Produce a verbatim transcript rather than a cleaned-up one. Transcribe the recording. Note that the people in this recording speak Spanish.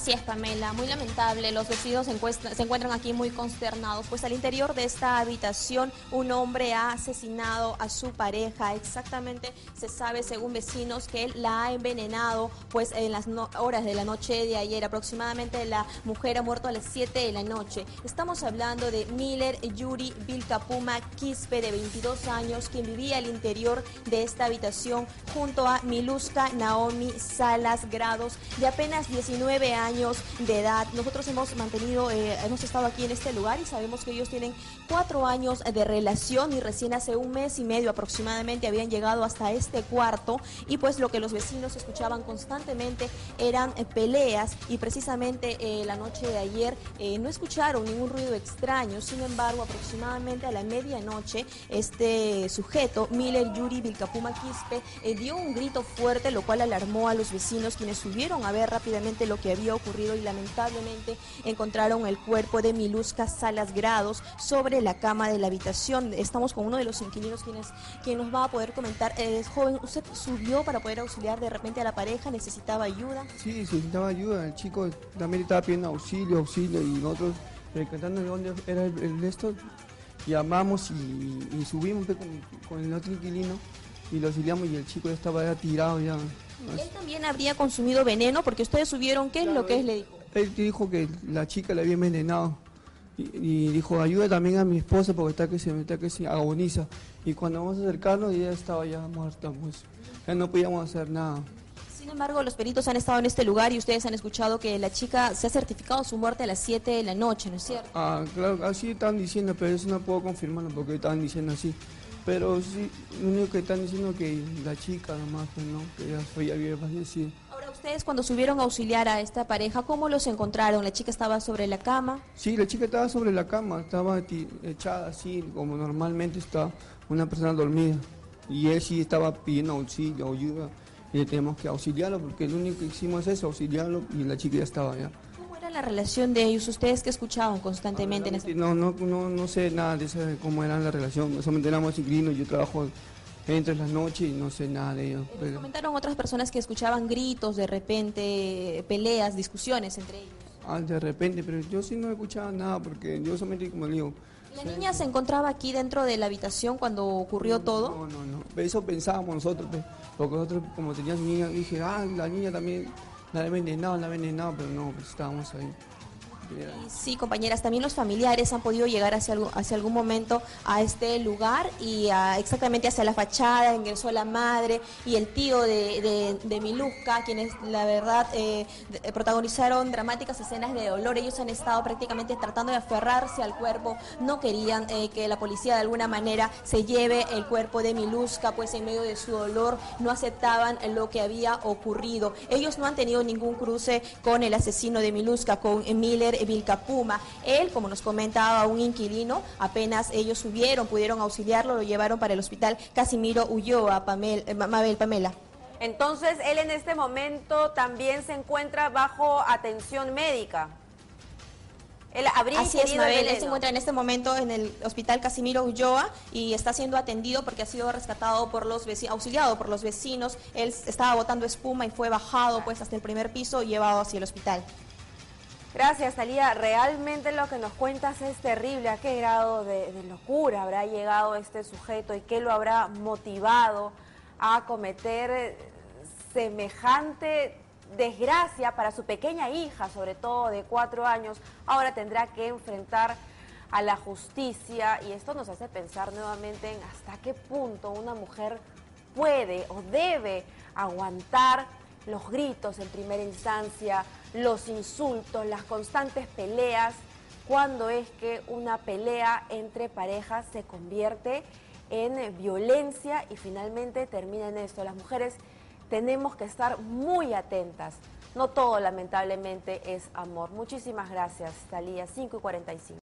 Así es, Pamela, muy lamentable, los vecinos se, se encuentran aquí muy consternados, pues al interior de esta habitación un hombre ha asesinado a su pareja. Exactamente se sabe, según vecinos, que él la ha envenenado, pues en las no horas de la noche de ayer, aproximadamente la mujer ha muerto a las siete de la noche. Estamos hablando de Miller Yuri Vilcapuma Quispe, de veintidós años, quien vivía al interior de esta habitación junto a Miluska Naomi Salas Grados, de apenas diecinueve años de edad. Nosotros hemos mantenido, eh, hemos estado aquí en este lugar y sabemos que ellos tienen cuatro años de relación y recién hace un mes y medio aproximadamente habían llegado hasta este cuarto, y pues lo que los vecinos escuchaban constantemente eran eh, peleas, y precisamente eh, la noche de ayer eh, no escucharon ningún ruido extraño. Sin embargo, aproximadamente a la medianoche este sujeto, Miller Yuri Vilcapuma Quispe, eh, dio un grito fuerte, lo cual alarmó a los vecinos, quienes subieron a ver rápidamente lo que había ocurrido y lamentablemente encontraron el cuerpo de Miluska Salas Grados sobre la cama de la habitación. Estamos con uno de los inquilinos quienes, quien nos va a poder comentar. Eh, joven, ¿usted subió para poder auxiliar de repente a la pareja? ¿Necesitaba ayuda? Sí, necesitaba ayuda. El chico también estaba pidiendo auxilio, auxilio, y nosotros recantando de dónde era el, el esto, llamamos y, y subimos con, con el otro inquilino y lo auxiliamos, y el chico ya estaba ya tirado ya. ¿Él también habría consumido veneno? Porque ustedes subieron, ¿qué es claro, lo que él, él le dijo? Él dijo que la chica le había envenenado y, y dijo, ayuda también a mi esposa porque está que se está que se agoniza. Y cuando vamos a acercarnos ella estaba ya muerta, pues ya no podíamos hacer nada. Sin embargo, los peritos han estado en este lugar y ustedes han escuchado que la chica se ha certificado su muerte a las siete de la noche, ¿no es cierto? Ah, claro, así están diciendo, pero eso no puedo confirmarlo porque están diciendo así. Pero sí, lo único que están diciendo es que la chica, además, ¿no? Que ya fue, ya había fallecido. Ahora, ustedes cuando subieron a auxiliar a esta pareja, ¿cómo los encontraron? ¿La chica estaba sobre la cama? Sí, la chica estaba sobre la cama, estaba echada así, como normalmente está una persona dormida. Y él sí estaba pidiendo auxilio, ayuda, y le tenemos que auxiliarlo, porque lo único que hicimos es auxiliarlo, y la chica ya estaba allá. La relación de ellos, ustedes que escuchaban constantemente en ese... no, no, no, no sé nada de eso, de cómo era la relación, solamente éramos inquilinos, yo trabajo entre las noches y no sé nada de ellos. Pero... comentaron otras personas que escuchaban gritos, de repente peleas, discusiones entre ellos. Ah, de repente, pero yo sí no escuchaba nada porque yo solamente, como le digo... ¿La sé, niña se encontraba aquí dentro de la habitación cuando ocurrió no, todo? No, no, no, eso pensábamos nosotros, porque nosotros como teníamos niña, dije, ah, la niña también... La envenenado, la envenenado, pero no, pues estábamos ahí. Yeah. Sí, compañeras, también los familiares han podido llegar hacia, algo, hacia algún momento a este lugar y a, exactamente hacia la fachada, ingresó la madre y el tío de, de, de Miluska, quienes la verdad eh, de, protagonizaron dramáticas escenas de dolor. Ellos han estado prácticamente tratando de aferrarse al cuerpo, no querían eh, que la policía de alguna manera se lleve el cuerpo de Miluska, pues en medio de su dolor no aceptaban lo que había ocurrido. Ellos no han tenido ningún cruce con el asesino de Miluska, con Miller Vilcapuma. Él, como nos comentaba un inquilino, apenas ellos subieron, pudieron auxiliarlo, lo llevaron para el hospital Casimiro Ulloa, Pamela, eh, Mabel, Pamela. Entonces, él en este momento también se encuentra bajo atención médica. Él habría Así es, Mabel, él se encuentra en este momento en el hospital Casimiro Ulloa y está siendo atendido porque ha sido rescatado por los vecinos, auxiliado por los vecinos. Él estaba botando espuma y fue bajado pues hasta el primer piso y llevado hacia el hospital. Gracias, Talía. Realmente lo que nos cuentas es terrible. ¿A qué grado de, de locura habrá llegado este sujeto y qué lo habrá motivado a cometer semejante desgracia para su pequeña hija, sobre todo de cuatro años? Ahora tendrá que enfrentar a la justicia y esto nos hace pensar nuevamente en hasta qué punto una mujer puede o debe aguantar los gritos en primera instancia, los insultos, las constantes peleas, cuando es que una pelea entre parejas se convierte en violencia y finalmente termina en esto. Las mujeres tenemos que estar muy atentas. No todo, lamentablemente, es amor. Muchísimas gracias, Talía. cinco y cuarenta y cinco.